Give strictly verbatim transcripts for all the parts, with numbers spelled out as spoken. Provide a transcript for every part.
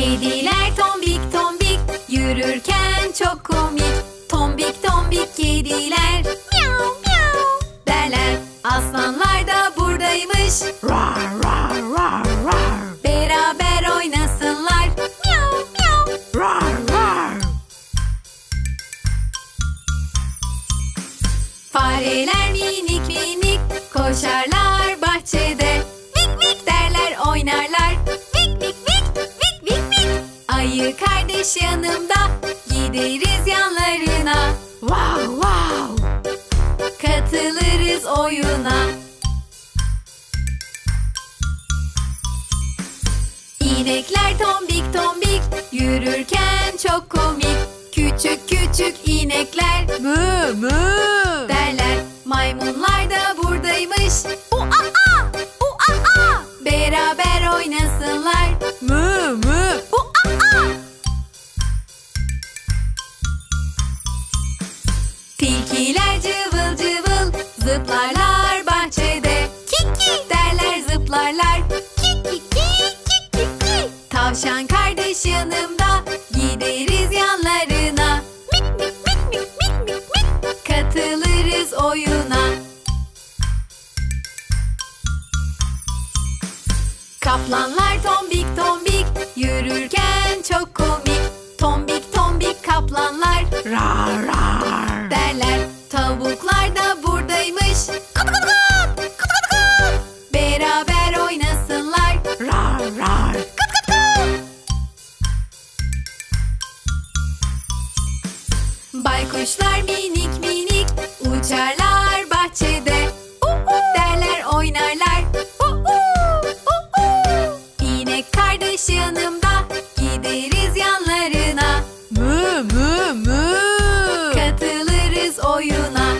Kediler tombik tombik yürürken çok komik. Tombik tombik kediler miau miau derler. Aslanlar da buradaymış. Rar rar rar rar. Beraber oynasınlar. Miau miau rar rar. Fareler minik minik koşarlar bahçede. Vik vik derler, oynarlar. Vik vik vik vik vik vik. Ayı kardeş yanımda, gideriz yanlarına. Wow wow. Katılırız oyuna. İnekler tombik tombik yürürken çok komik. Küçük küçük inekler mı mı derler. Maymunlar da buradaymış. U a a u a a. Beraber oynasınlar. Mı mı u a a. Tilkiler cıvıl cıvıl zıplarlar bahçede. Kiki derler, zıplarlar. Kiki kiki kiki kiki. Tavşan kardeş yanımda, gideriz yanlarına. Mik mik mik mik mik mik mik. Katılırız oyuna. Kaplanlar tombik tombik yürürken çok komik. Tombik tombik kaplanlar rar rar derler. Tavuklar da buradaymış. Kıt kıt kıt kıt kıt kıt. Beraber oynasınlar. Rar rar kıt kıt kıt. Baykuşlar minik minik uçarlar bahçede. U u derler, oynarlar. U u u u. İnek kardeş yanımda, gideriz yanlarına. Mı mı mı. Katılırız oyuna.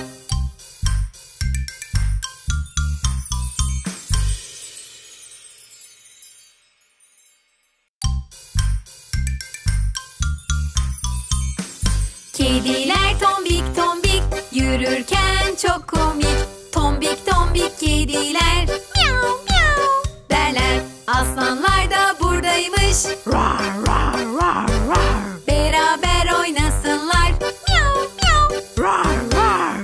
Kediler tombik tombik yürürken çok komik. Tombik tombik kediler miau miau derler. Aslanlar da buradaymış. Rar rar rar rar. Beraber oynasınlar. Miau miau rar rar.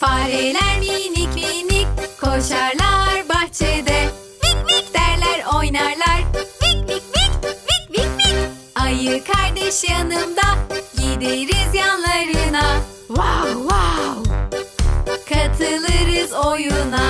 Fareler minik minik koşarlar bahçede. Vik vik derler, oynarlar. Vik vik vik vik vik vik. Ayı kardeş yanımda, gideriz yanlarına. Wow wow. Katılırız oyuna.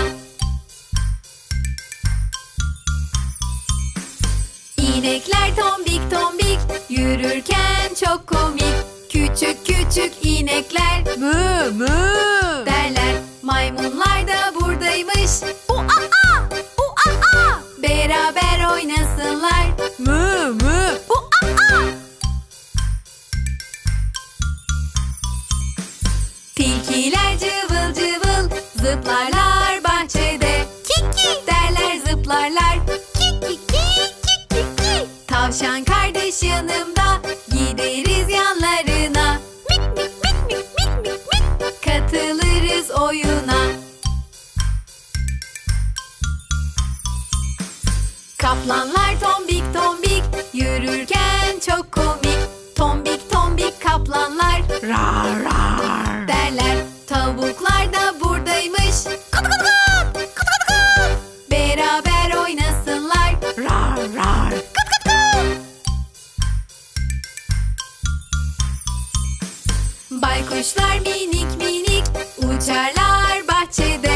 İnekler tombik tombik yürürken çok komik. Küçük küçük inekler mı mı derler. Maymunlar da buradaymış. U a a u a a. Beraber oynasınlar. Mı mı u a a. Tilkiler cıvıl cıvıl zıplarlar bahçede. Kiki derler, zıplarlar. Kiki kiki. Tavşan kardeş yanımda, gideriz yanlarına. Mik mik mik mik mik mik mik. Katılırız oyuna. Kaplanlar tombik tombik yürürken çok komik. Tombik tombik kaplanlar rar rar derler. Tavuklar da buradaymış. Kıt kıt kıt kıt kıt kıt. Beraber oynasınlar. Rar rar. Baykuşlar minik minik uçarlar bahçede.